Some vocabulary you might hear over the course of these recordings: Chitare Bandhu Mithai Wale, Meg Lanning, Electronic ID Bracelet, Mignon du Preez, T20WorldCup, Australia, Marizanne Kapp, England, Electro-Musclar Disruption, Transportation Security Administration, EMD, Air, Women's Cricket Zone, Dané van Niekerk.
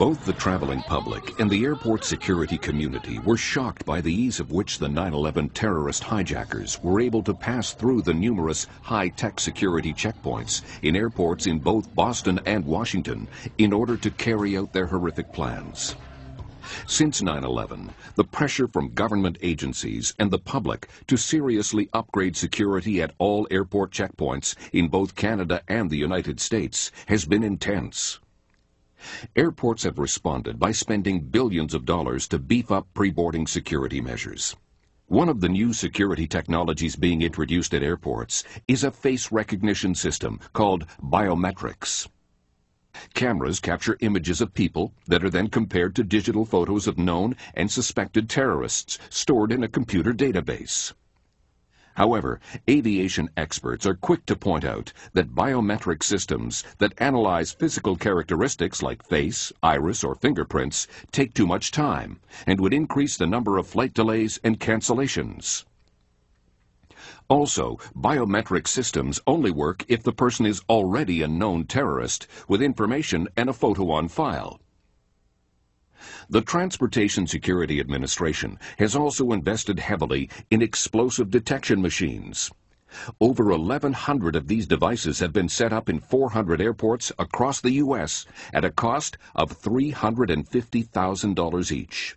Both the traveling public and the airport security community were shocked by the ease of which the 9/11 terrorist hijackers were able to pass through the numerous high-tech security checkpoints in airports in both Boston and Washington in order to carry out their horrific plans. Since 9/11, the pressure from government agencies and the public to seriously upgrade security at all airport checkpoints in both Canada and the United States has been intense. Airports have responded by spending billions of dollars to beef up pre-boarding security measures. One of the new security technologies being introduced at airports is a face recognition system called biometrics. Cameras capture images of people that are then compared to digital photos of known and suspected terrorists stored in a computer database. However, aviation experts are quick to point out that biometric systems that analyze physical characteristics like face, iris, or fingerprints take too much time and would increase the number of flight delays and cancellations. Also, biometric systems only work if the person is already a known terrorist with information and a photo on file. The Transportation Security Administration has also invested heavily in explosive detection machines. Over 1,100 of these devices have been set up in 400 airports across the U.S. at a cost of $350,000 each.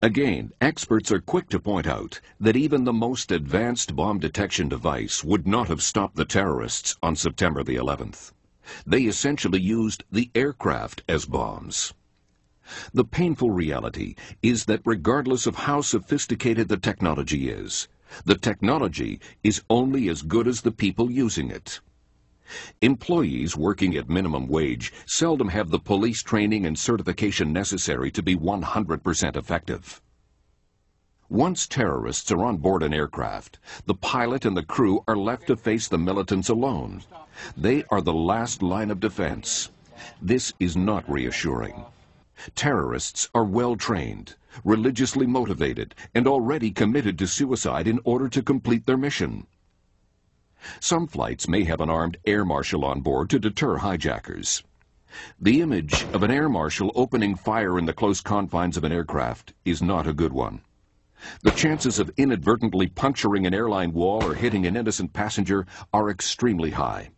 Again, experts are quick to point out that even the most advanced bomb detection device would not have stopped the terrorists on September the 11th. They essentially used the aircraft as bombs. The painful reality is that regardless of how sophisticated the technology is only as good as the people using it. Employees working at minimum wage seldom have the police training and certification necessary to be 100% effective. Once terrorists are on board an aircraft, the pilot and the crew are left to face the militants alone. They are the last line of defense. This is not reassuring. Terrorists are well-trained, religiously motivated, and already committed to suicide in order to complete their mission. Some flights may have an armed air marshal on board to deter hijackers. The image of an air marshal opening fire in the close confines of an aircraft is not a good one. The chances of inadvertently puncturing an airline wall or hitting an innocent passenger are extremely high.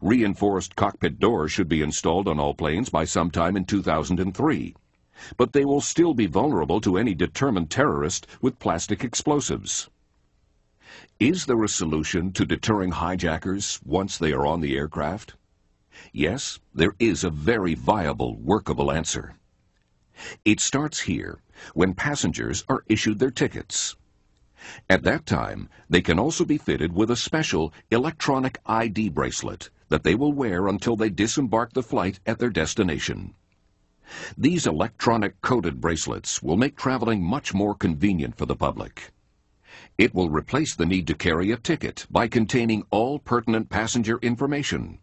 Reinforced cockpit doors should be installed on all planes by sometime in 2003, but they will still be vulnerable to any determined terrorist with plastic explosives. Is there a solution to deterring hijackers once they are on the aircraft? Yes, there is a very viable, workable answer. It starts here, when passengers are issued their tickets. At that time, they can also be fitted with a special electronic ID bracelet that they will wear until they disembark the flight at their destination. These electronic coded bracelets will make traveling much more convenient for the public. It will replace the need to carry a ticket by containing all pertinent passenger information.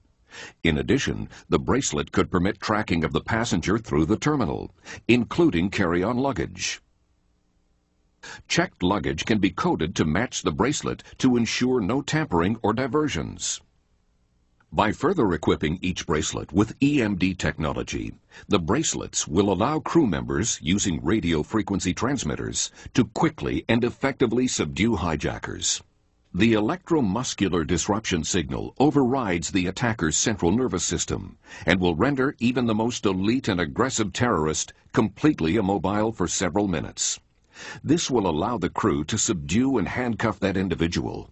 In addition, the bracelet could permit tracking of the passenger through the terminal, including carry-on luggage. Checked luggage can be coded to match the bracelet to ensure no tampering or diversions. By further equipping each bracelet with EMD technology, the bracelets will allow crew members, using radio frequency transmitters, to quickly and effectively subdue hijackers. The electromuscular disruption signal overrides the attacker's central nervous system and will render even the most elite and aggressive terrorist completely immobile for several minutes. This will allow the crew to subdue and handcuff that individual.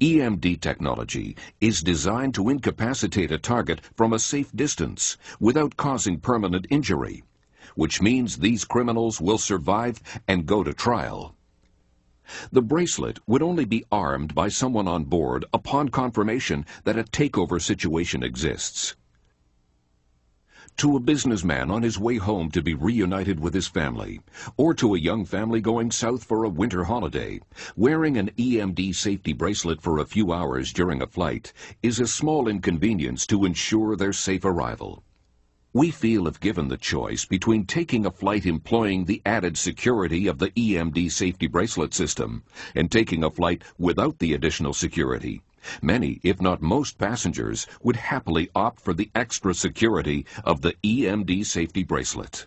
EMD technology is designed to incapacitate a target from a safe distance without causing permanent injury, which means these criminals will survive and go to trial. The bracelet would only be armed by someone on board upon confirmation that a takeover situation exists. To a businessman on his way home to be reunited with his family, or to a young family going south for a winter holiday, wearing an EMD safety bracelet for a few hours during a flight is a small inconvenience to ensure their safe arrival. We feel if given the choice between taking a flight employing the added security of the EMD safety bracelet system and taking a flight without the additional security, Many, if not most, passengers would happily opt for the extra security of the EMD safety bracelet.